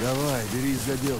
Давай, берись за дело.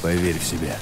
Поверь в себя.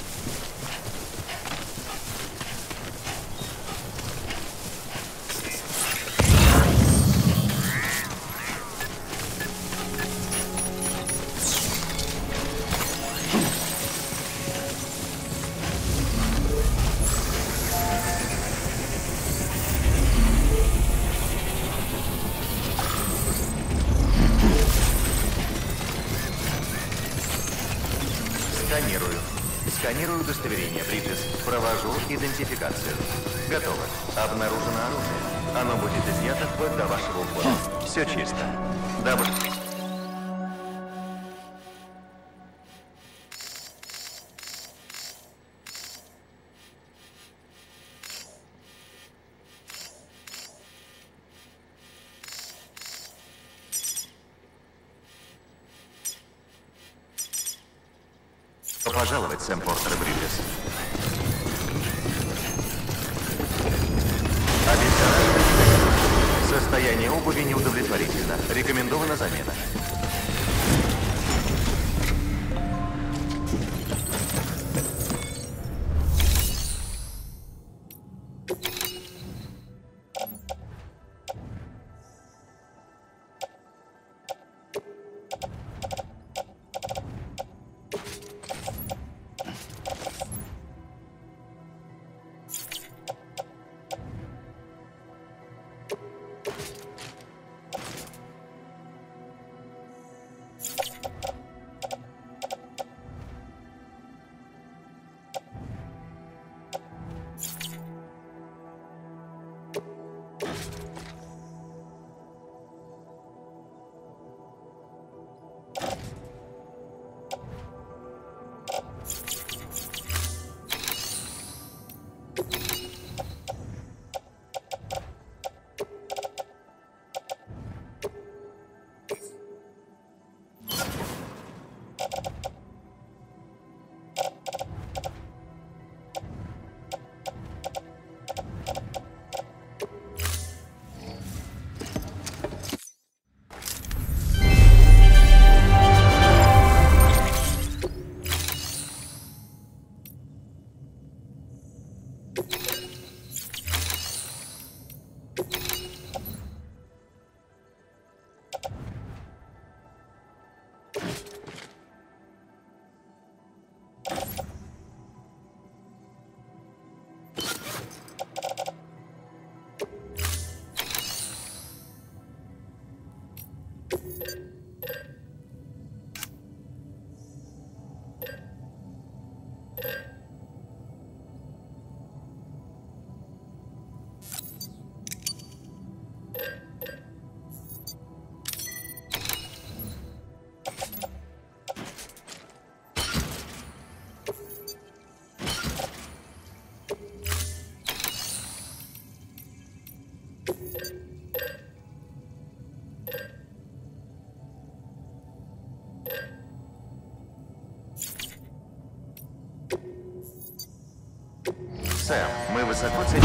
Сканирую удостоверение, Бриджес. Провожу идентификацию. Готово. Обнаружено оружие. Оно будет изъято вплоть до вашего ухода. Все чисто. Добро. Пожаловать, Сэм Бриджес. Обещаю. Состояние обуви неудовлетворительно. Рекомендована замена. Сэм, мы высоко ценим.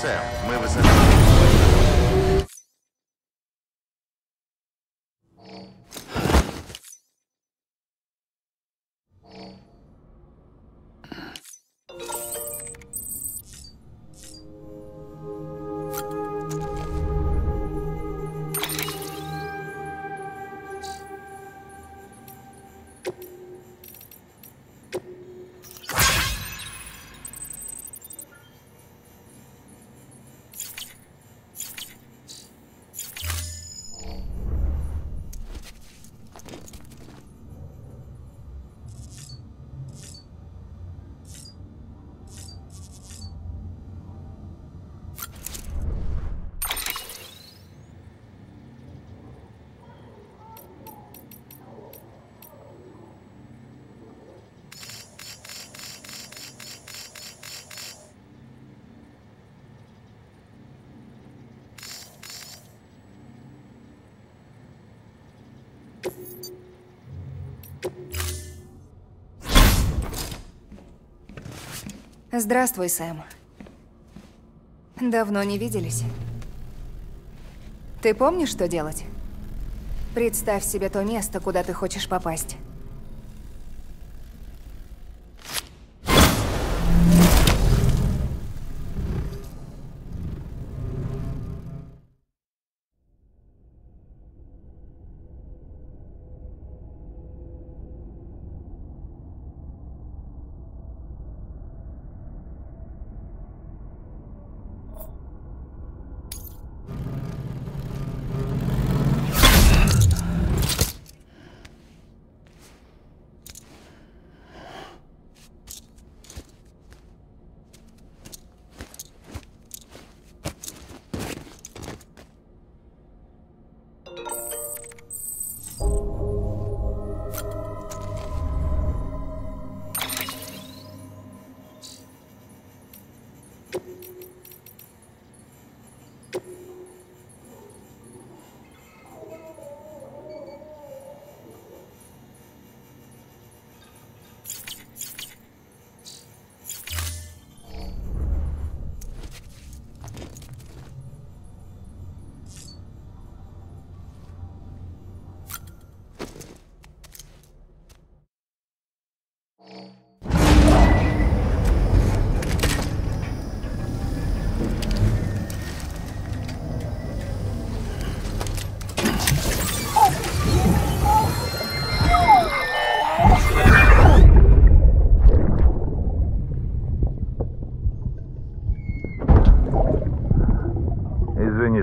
Сэм, мы вызываем. Здравствуй, Сэм. Давно не виделись. Ты помнишь, что делать? Представь себе то место, куда ты хочешь попасть.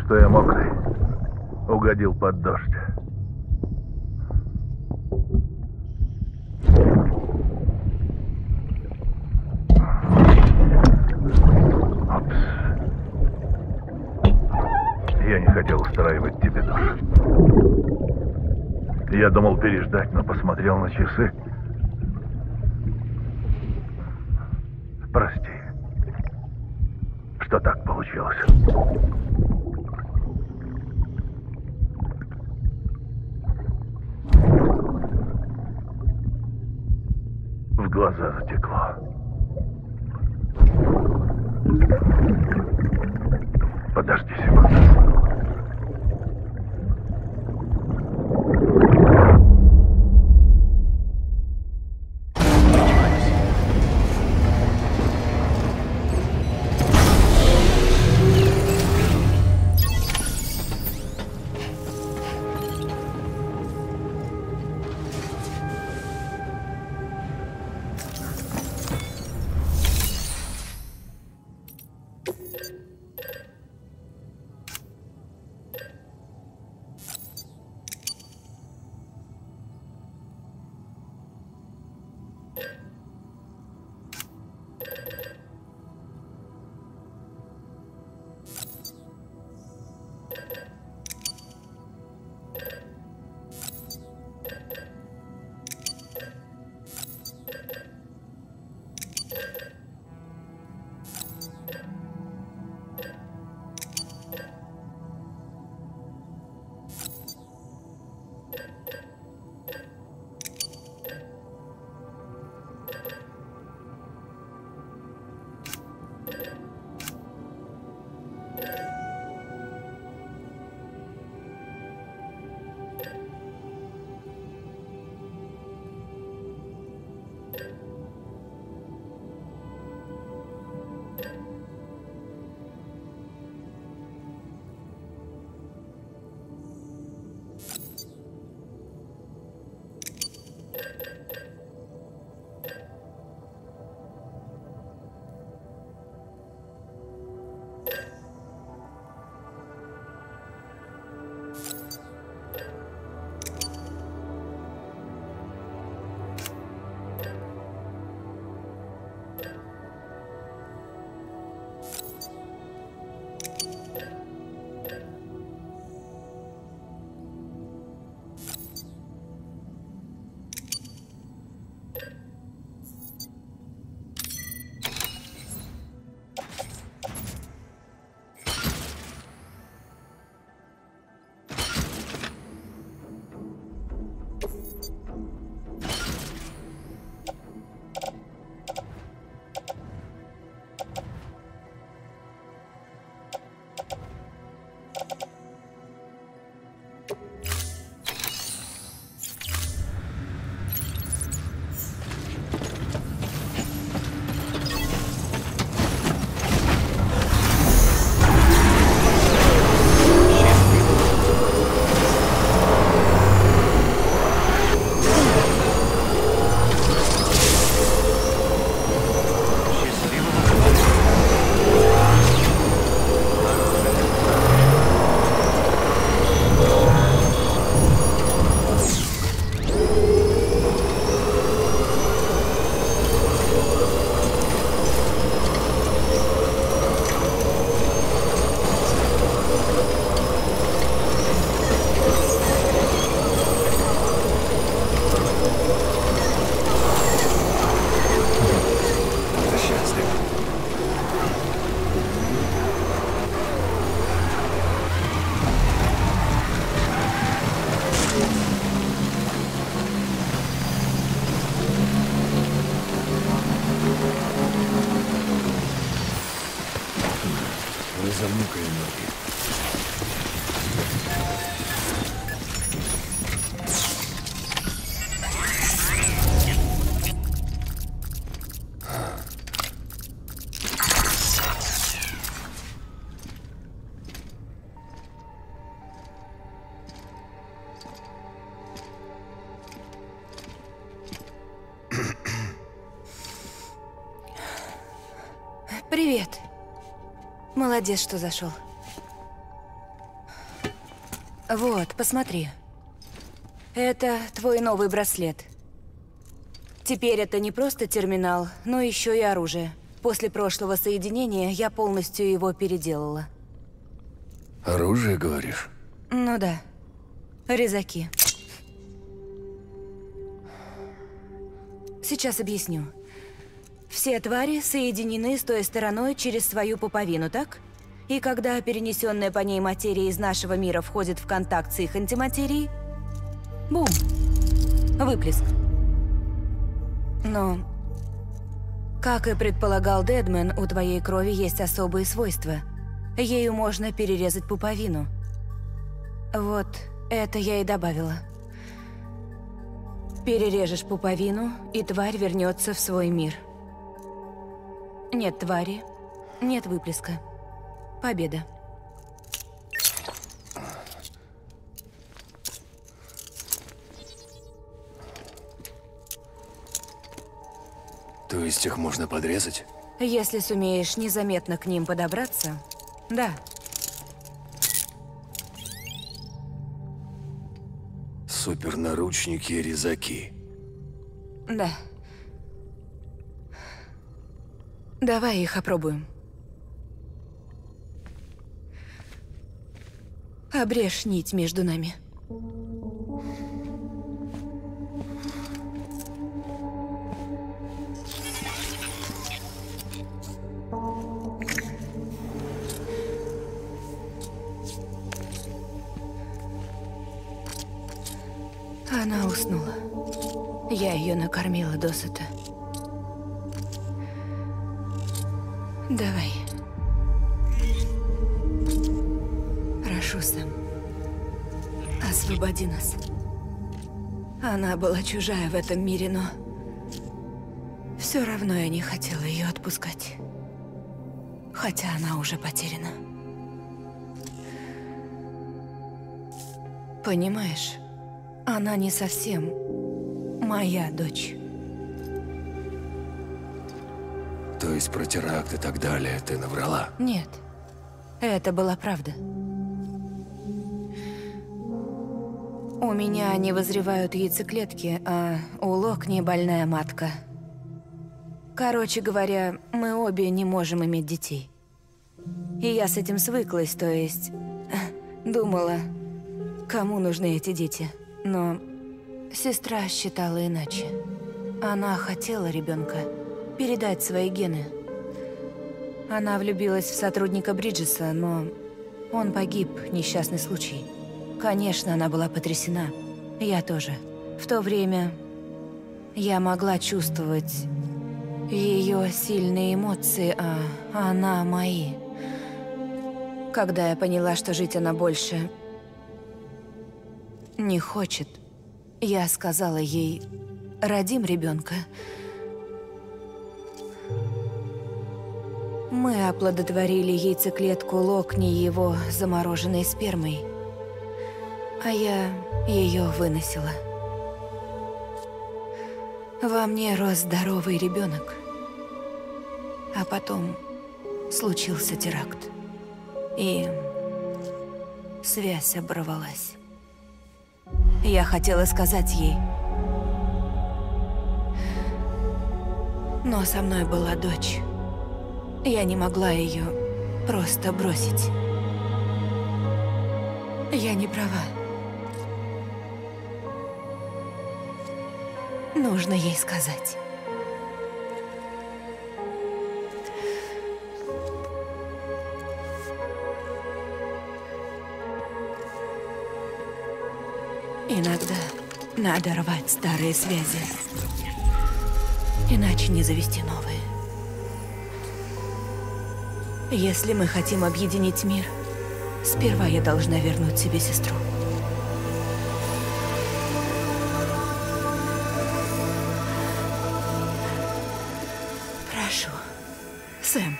Что я мокрый, угодил под дождь. Опс. Я не хотел устраивать тебе душ. Я думал переждать, но посмотрел на часы. Прости, что так получилось. Глаза затекло. Подожди секунду. за внука и Привет. Молодец, что зашел. Вот, посмотри. Это твой новый браслет. Теперь это не просто терминал, но еще и оружие. После прошлого соединения я полностью его переделала. Оружие, говоришь? Ну да. Резаки. Сейчас объясню. Все твари соединены с той стороной через свою пуповину, так? И когда перенесенная по ней материя из нашего мира входит в контакт с их антиматерией... Бум! Выплеск. Но... Как и предполагал Дедмен, у твоей крови есть особые свойства. Ею можно перерезать пуповину. Вот это я и добавила. Перережешь пуповину, и тварь вернется в свой мир. Нет твари, нет выплеска. Победа. То есть их можно подрезать? Если сумеешь незаметно к ним подобраться, да. Супернаручники и резаки. Да. Давай их опробуем. Обрежь нить между нами. Она уснула. Я ее накормила досыта. Давай. Прошу, Сэм. Освободи нас. Она была чужая в этом мире, но... Все равно я не хотела ее отпускать. Хотя она уже потеряна. Понимаешь, она не совсем моя дочь. То есть про теракт и так далее ты наврала? Нет. Это была правда. У меня не вызревают яйцеклетки, а у Локни больная матка. Короче говоря, мы обе не можем иметь детей. И я с этим свыклась, то есть... Думала, кому нужны эти дети. Но сестра считала иначе. Она хотела ребенка. Передать свои гены. Она влюбилась в сотрудника Бриджеса, но он погиб, несчастный случай. Конечно, она была потрясена. Я тоже. В то время я могла чувствовать ее сильные эмоции, а она мои. Когда я поняла, что жить она больше не хочет, я сказала ей: «Родим ребенка». Мы оплодотворили яйцеклетку Локни его замороженной спермой, а я ее выносила. Во мне рос здоровый ребенок, а потом случился теракт, и связь оборвалась. Я хотела сказать ей, но со мной была дочь. Я не могла ее просто бросить. Я не права. Нужно ей сказать. Иногда надо рвать старые связи, иначе не завести новые. Если мы хотим объединить мир, сперва я должна вернуть себе сестру. Прошу, Сэм.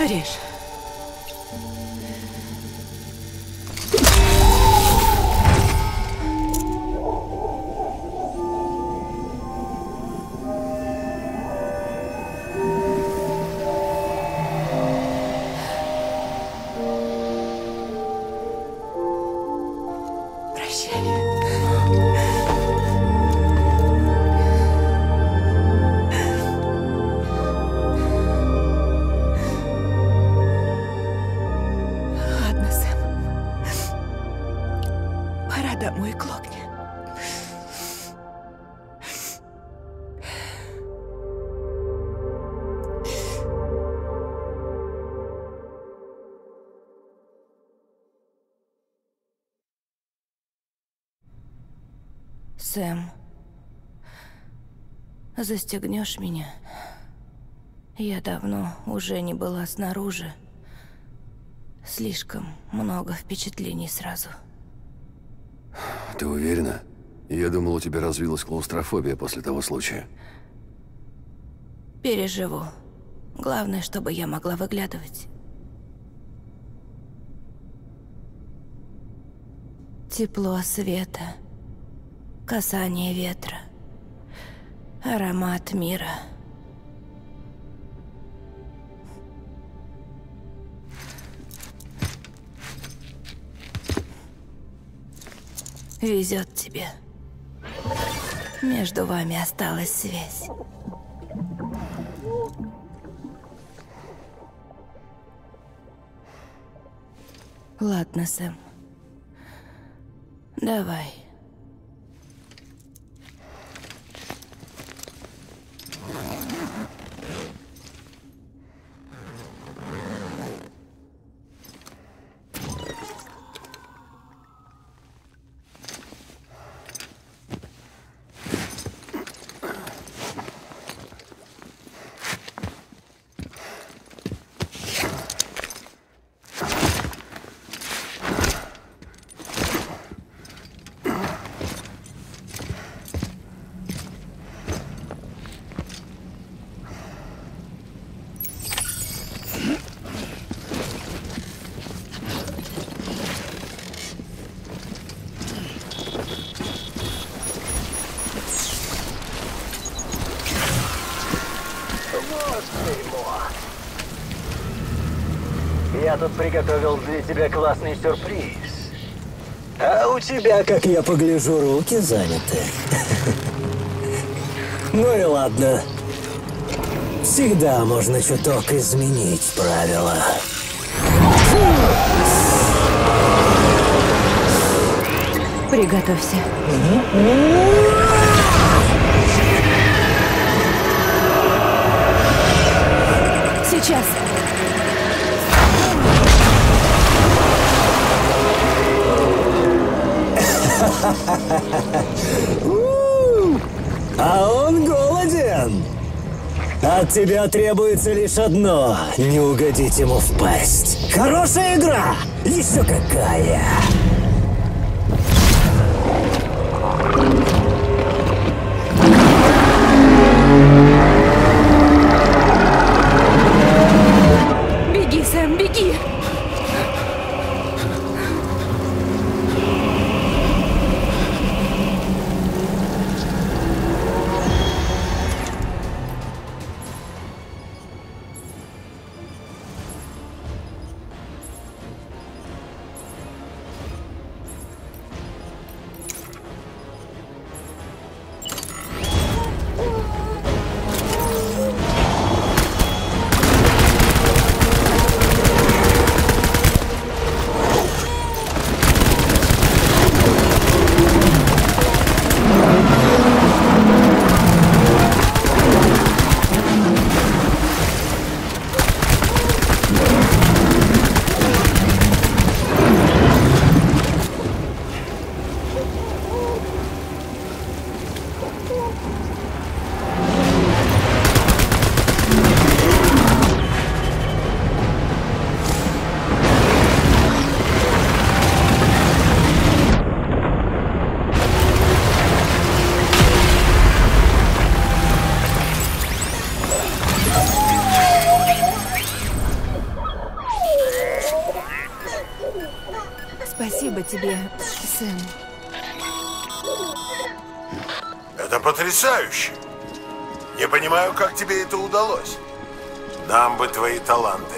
Режь. Домой к Локни. Сэм, застегнешь меня? Я давно уже не была снаружи. Слишком много впечатлений сразу. Ты уверена? Я думал, у тебя развилась клаустрофобия после того случая. Переживу. Главное, чтобы я могла выглядывать. Тепло света, касание ветра, аромат мира. Везет тебе. Между вами осталась связь. Ладно, Сэм. Давай. Я тут приготовил для тебя классный сюрприз. А у тебя, как я погляжу, руки заняты. Ну и ладно. Всегда можно чуток изменить правила. Приготовься. Сейчас. А он голоден. От тебя требуется лишь одно – не угодить ему в пасть. Хорошая игра! Еще какая! Беги, Сэм, беги! Спасибо тебе, Сэм. Это потрясающе. Не понимаю, как тебе это удалось. Нам бы твои таланты.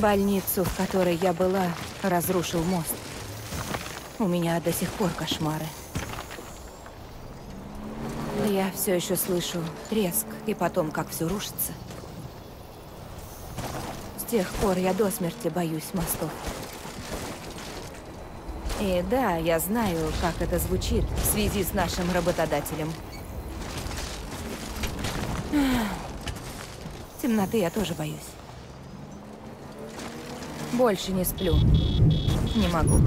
Больницу, в которой я была, разрушил мост. У меня до сих пор кошмары. Я все еще слышу треск, и потом, как все рушится. С тех пор я до смерти боюсь мостов. И да, я знаю, как это звучит в связи с нашим работодателем. Темноты я тоже боюсь. Больше не сплю. Не могу.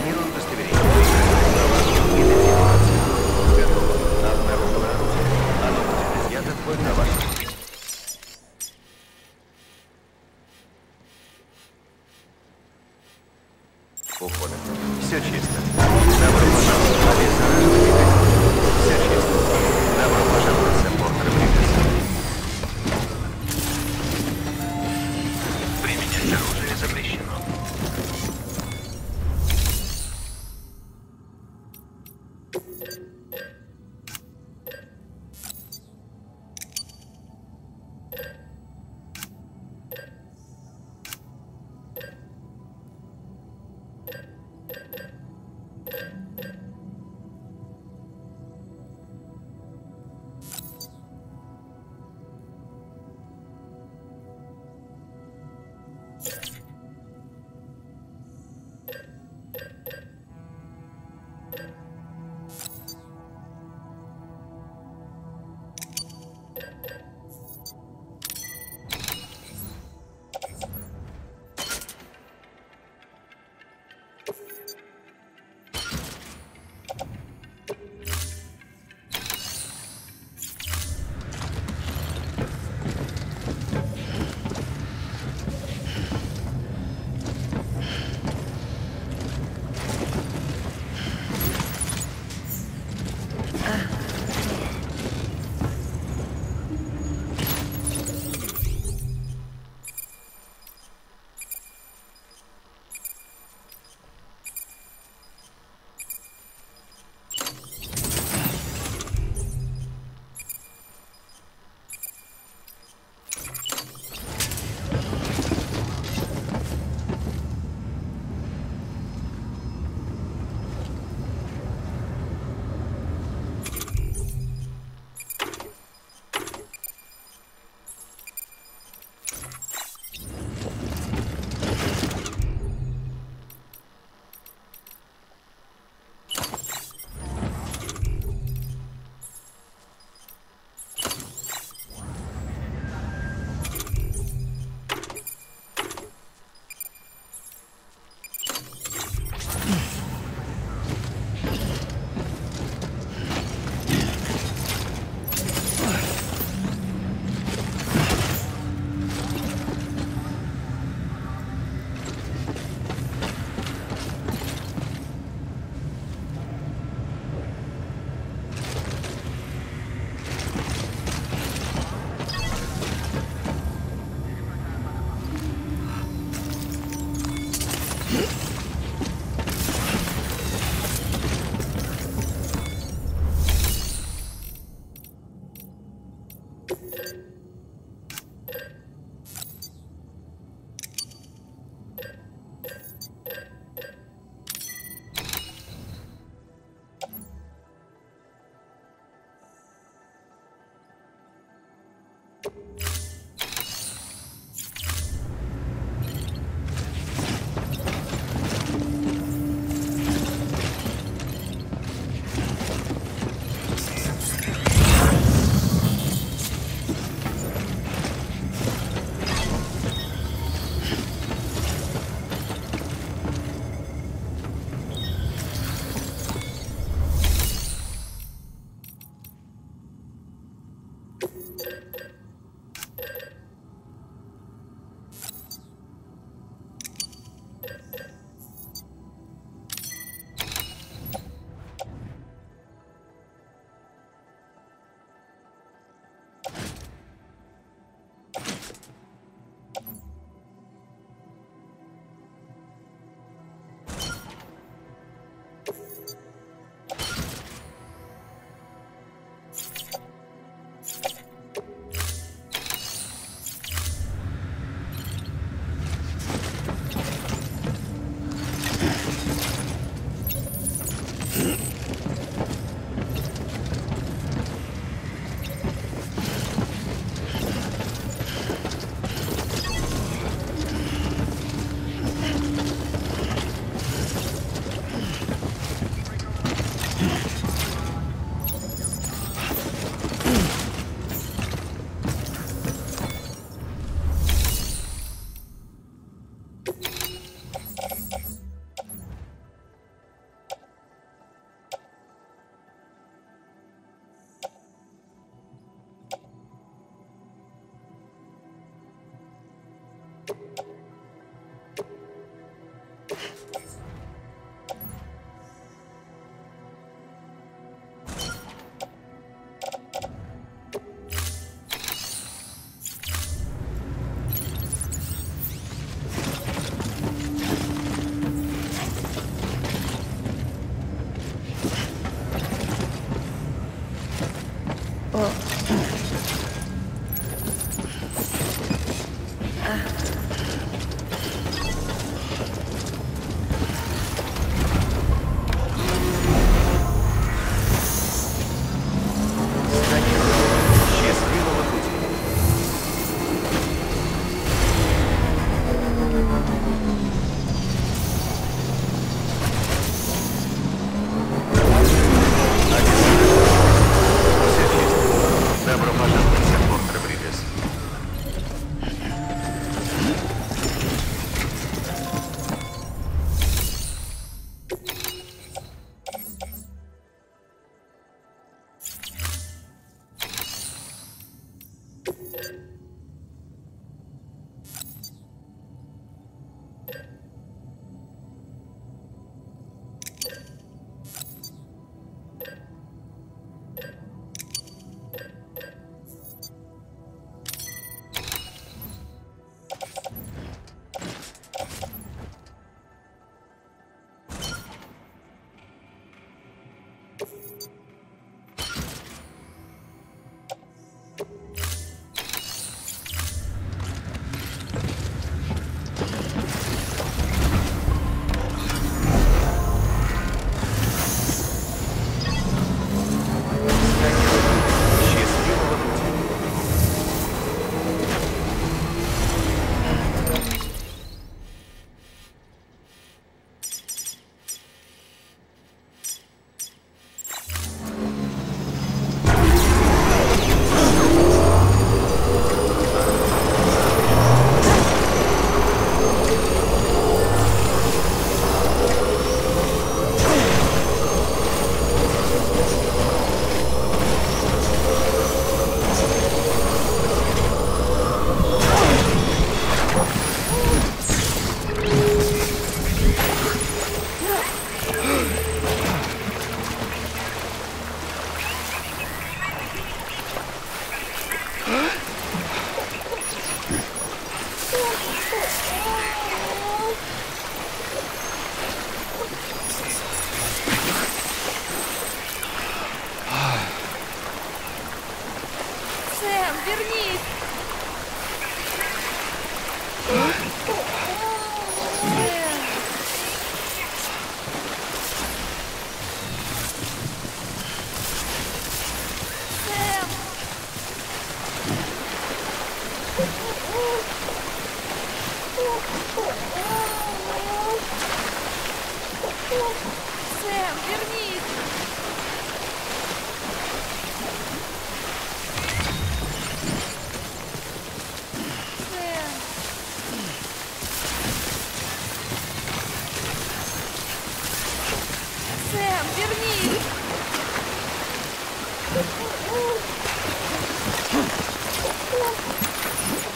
Сканируют удостоверение. Готово. Обнаружено оружие. Оно будет изъято вплоть до вашего. Ухода. Все чисто. Добро пожаловать в полицию Бриджес. Все чисто. Добро пожаловать в Сэм Бриджес. Применять оружие запрещено.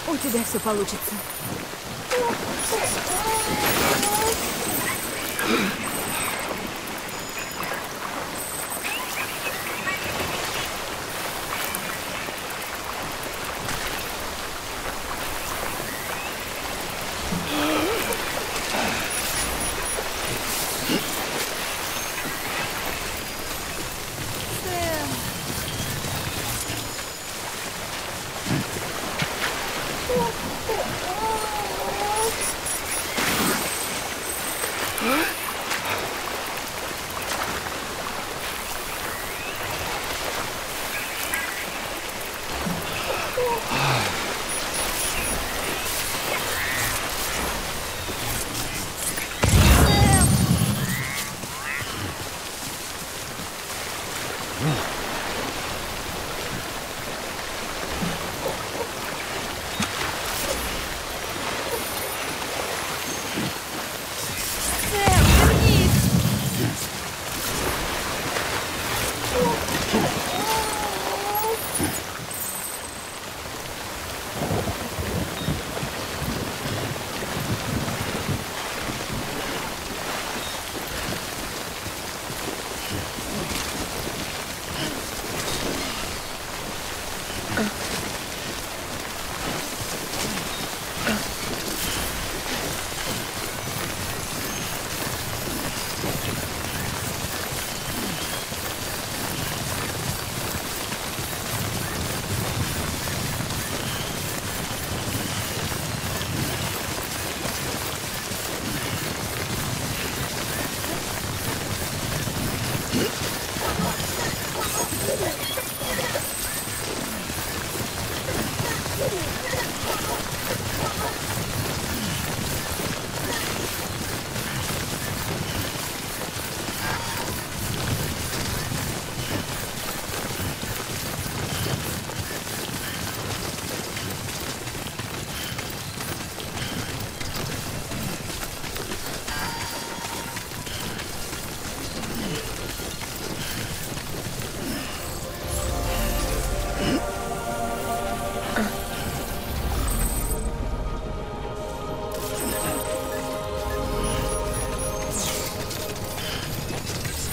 У тебя все получится. Yeah.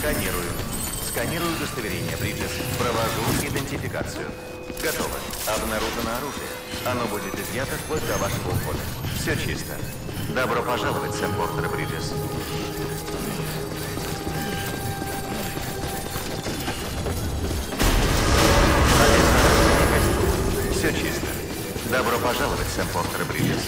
Сканирую. Сканирую удостоверение, Бриджес. Провожу идентификацию. Готово. Обнаружено оружие. Оно будет изъято вплоть до вашего ухода. Все чисто. Добро пожаловать, Сэм Бриджес. Все чисто. Добро пожаловать, Сэм Бриджес.